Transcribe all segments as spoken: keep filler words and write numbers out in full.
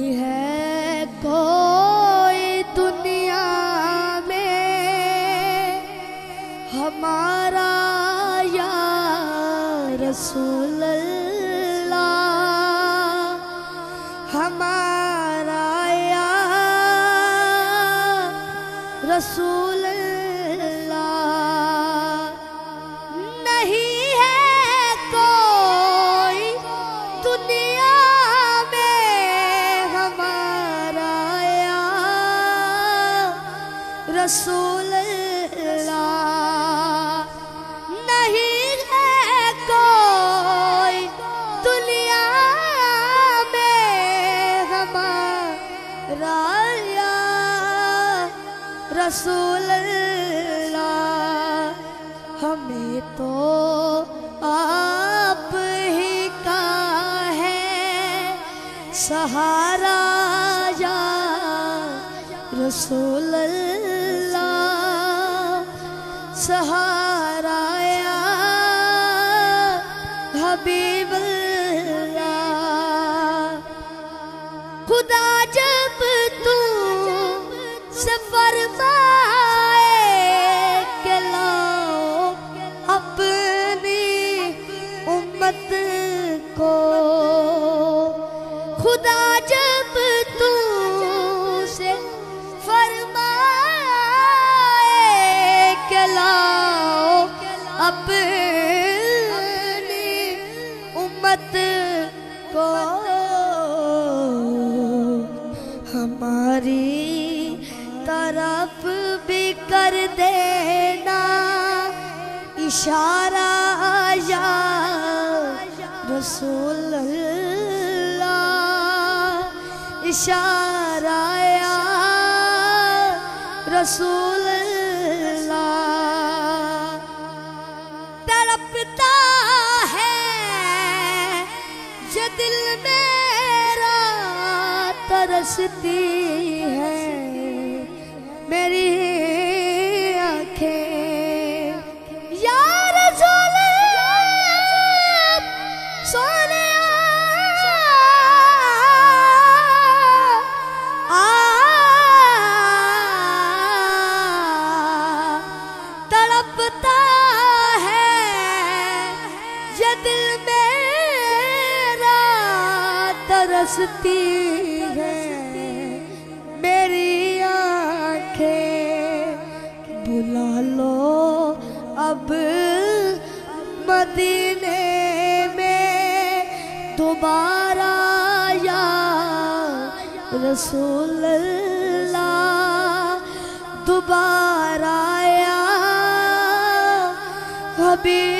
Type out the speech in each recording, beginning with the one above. है कोई दुनिया में हमारा या रसूल अल्लाह, हमारा या रसूल अल्लाह। नहीं है कोई दुनिया में हमारा या रसूल अल्लाह, नहीं है कोई दुनिया में हमारा या रसूल अल्लाह। हमें तो आप ही का है सहारा या रसूल अल्लाह, सहारा या हबीब अल्लाह। खुदा जब तू से फरमा अपनी उम्मत को, हमारी तरफ भी कर देना इशारा या रसूल अल्लाह, इशारा या रसूल अल्लाह। तड़पता है ये दिल मेरा, तरसती है मेरी आँखें या रसूल सोने आ। तड़पता दिल मेरा, तरसती है मेरी आँखें। बुला लो अब मदीने में दोबारा या रसूल अल्लाह, दोबारा या हबीब।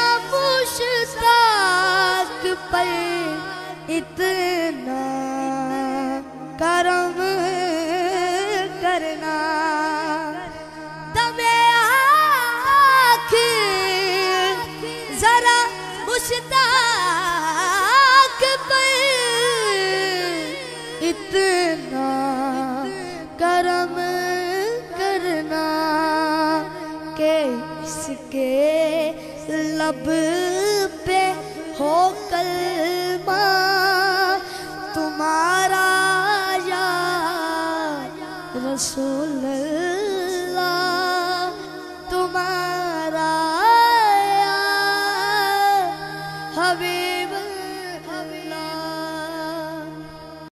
मुश्ताक पर इतना करम करना, दमे आँखें जरा मुश्ताक पर इतना करम करना के इसके लब पे हो कलमा तुम्हारा या रसूल अल्लाह, तुम्हारा या हबीब।